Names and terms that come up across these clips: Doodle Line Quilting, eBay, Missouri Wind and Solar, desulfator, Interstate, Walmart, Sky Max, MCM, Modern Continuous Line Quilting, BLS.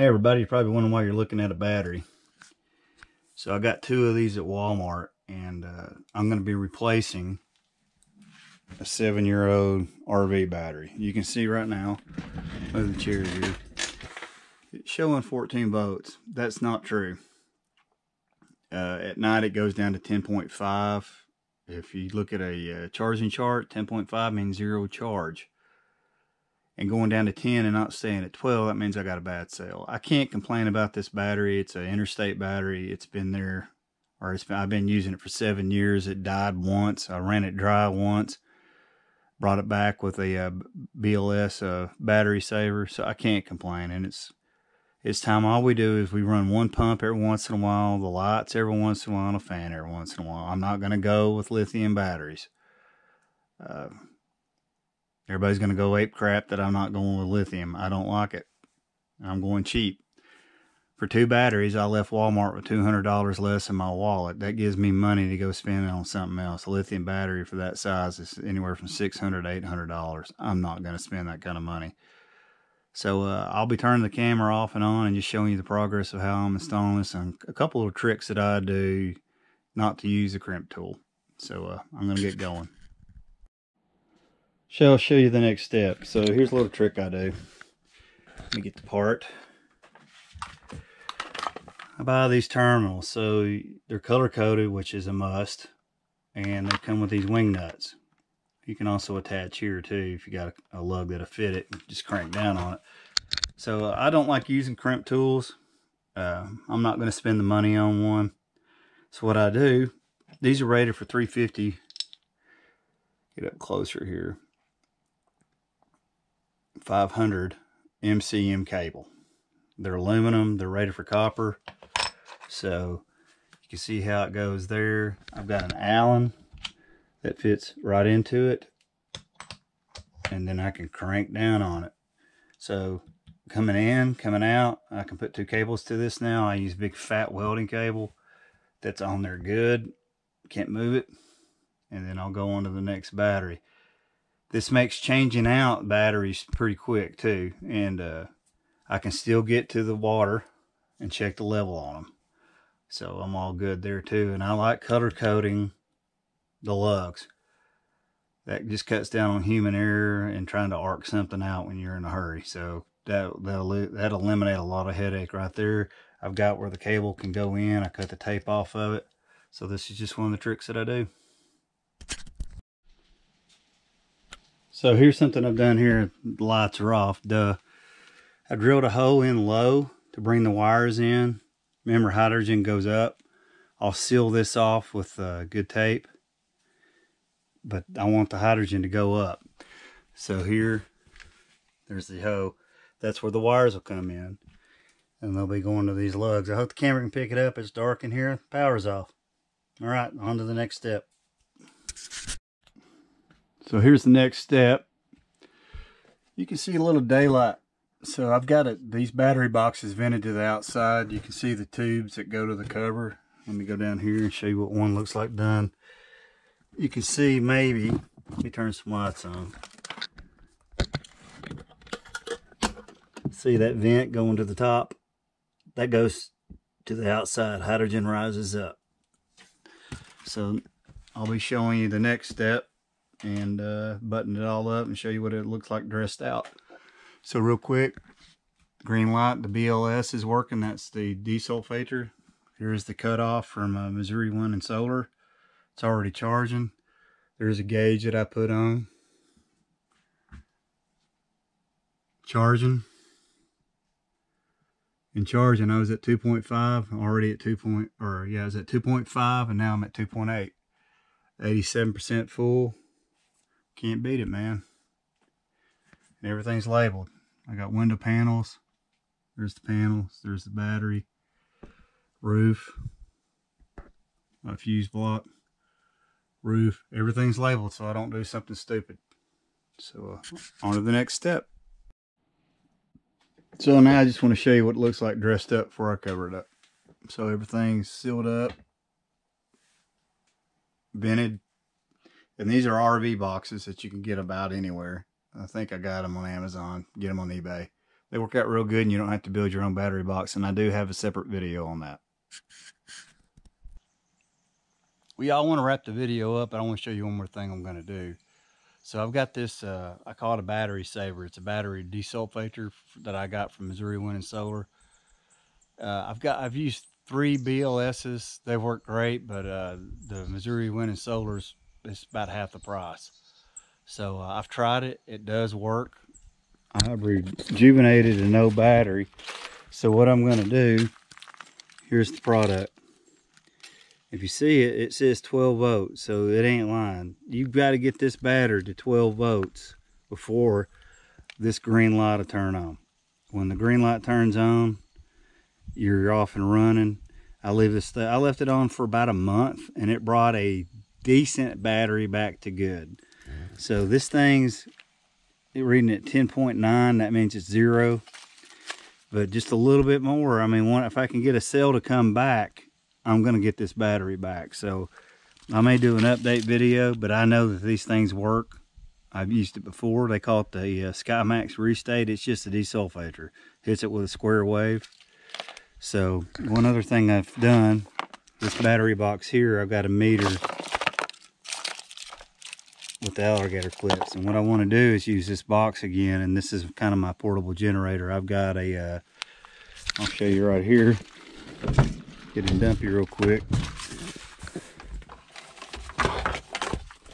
Hey everybody, you're probably wondering why you're looking at a battery. So I got two of these at Walmart, and I'm going to be replacing a 7-year-old RV battery. You can see right now, move the chair here, it's showing 14 volts. That's not true. At night it goes down to 10.5. If you look at a charging chart, 10.5 means zero charge. And going down to 10 and not staying at 12, that means I got a bad cell. I can't complain about this battery. It's an Interstate battery. It's been there, or I've been using it for 7 years. It died once. I ran it dry once. Brought it back with a BLS battery saver, so I can't complain. And it's time. All we do is we run one pump every once in a while, the lights every once in a while, and a fan every once in a while. I'm not going to go with lithium batteries. Everybody's going to go ape crap that I'm not going with lithium. I don't like it. I'm going cheap. For two batteries, I left Walmart with $200 less in my wallet. That gives me money to go spend on something else. A lithium battery for that size is anywhere from $600 to $800. I'm not going to spend that kind of money. So I'll be turning the camera off and on and just showing you the progress of how I'm installing this and a couple of tricks that I do not to use the crimp tool. So I'm going to get going. I'll show you the next step. So here's a little trick I do. Let me get the part. I buy these terminals, so they're color coded, which is a must, and they come with these wing nuts. You can also attach here too if you got a lug that'll fit it. Just crank down on it. So I don't like using crimp tools. I'm not going to spend the money on one. So what I do, these are rated for 350. Get up closer here. 500 MCM cable. They're aluminum, they're rated for copper, so you can see how it goes there. I've got an Allen that fits right into it, and then I can crank down on it. So coming in, coming out, I can put two cables to this now. I use big fat welding cable that's on there good, can't move it, and then I'll go on to the next battery. This makes changing out batteries pretty quick too, and I can still get to the water and check the level on them. So I'm all good there too, and I like color coding the lugs. That just cuts down on human error and trying to arc something out when you're in a hurry. So that'll eliminate a lot of headache right there. I've got where the cable can go in. I cut the tape off of it. So this is just one of the tricks that I do. So here's something I've done here. The lights are off, duh. I drilled a hole in low to bring the wires in. Remember, hydrogen goes up. I'll seal this off with good tape, but I want the hydrogen to go up. So here, there's the hole. That's where the wires will come in, and they'll be going to these lugs. I hope the camera can pick it up. It's dark in here. Power's off. All right, on to the next step. So here's the next step. You can see a little daylight. So I've got these battery boxes vented to the outside. You can see the tubes that go to the cover. Let me go down here and show you what one looks like done. You can see maybe, let me turn some lights on. See that vent going to the top? That goes to the outside. Hydrogen rises up. So I'll be showing you the next step, and button it all up and show you what it looks like dressed out. So real quick, green light, the BLS is working. That's the desulfator. Here's the cutoff from Missouri Wind and Solar. It's already charging. There's a gauge that I put on. Charging. And charging, I was at 2.5, already at 2.0, I was at 2.5 and now I'm at 2.8. 87% full. Can't beat it, man. And everything's labeled. I got window panels. There's the panels. There's the battery. Roof. A fuse block. Roof. Everything's labeled so I don't do something stupid. So on to the next step. So now I just want to show you what it looks like dressed up before I cover it up. So everything's sealed up. Vented. And these are RV boxes that you can get about anywhere. I think I got them on Amazon, get them on eBay. They work out real good and you don't have to build your own battery box. And I do have a separate video on that. We all want to wrap the video up. I want to show you one more thing I'm going to do. So I've got this, I call it a battery saver. It's a battery desulfator that I got from Missouri Wind and Solar. I've used 3 BLSs. They work great, but the Missouri Wind and Solar's is about half the price. So I've tried it. It does work. I've rejuvenated an old battery. So what I'm going to do, here's the product. If you see it, it says 12 volts, so it ain't lying. You've got to get this battery to 12 volts before this green light will turn on. When the green light turns on, you're off and running. I left it on for about a month, and it brought a decent battery back to good. So this thing's reading at 10.9, that means it's 0. But just a little bit more, I mean, if I can get a cell to come back, I'm going to get this battery back. So I may do an update video, but I know that these things work. I've used it before. They call it the Sky Max restate. It's just a desulfator. Hits it with a square wave. So one other thing I've done, this battery box here, I've got a meter with the alligator clips. And what I want to do is use this box again. And this is kind of my portable generator. I've got a, I'll show you right here. Getting dumpy real quick.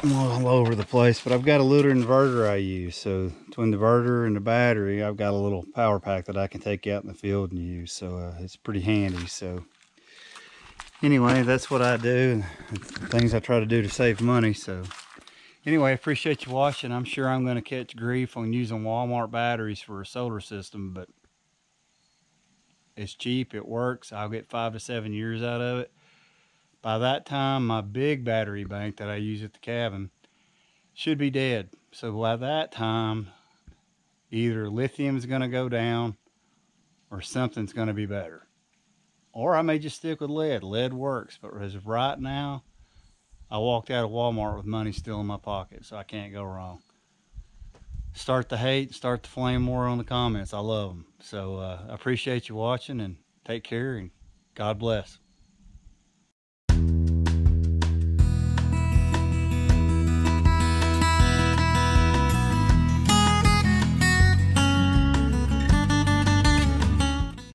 I'm all over the place, but I've got a little inverter I use. So between the inverter and the battery, I've got a little power pack that I can take out in the field and use. So it's pretty handy. So anyway, that's what I do. Things I try to do to save money. So anyway, I appreciate you watching. I'm sure I'm going to catch grief on using Walmart batteries for a solar system, but it's cheap, it works. I'll get 5 to 7 years out of it. By that time, my big battery bank that I use at the cabin should be dead. So by that time, either lithium's gonna go down or something's gonna be better. Or I may just stick with lead. Lead works, but as of right now, I walked out of Walmart with money still in my pocket, so I can't go wrong. Start the hate, start the flame more on the comments. I love them. So I appreciate you watching, and take care, and God bless.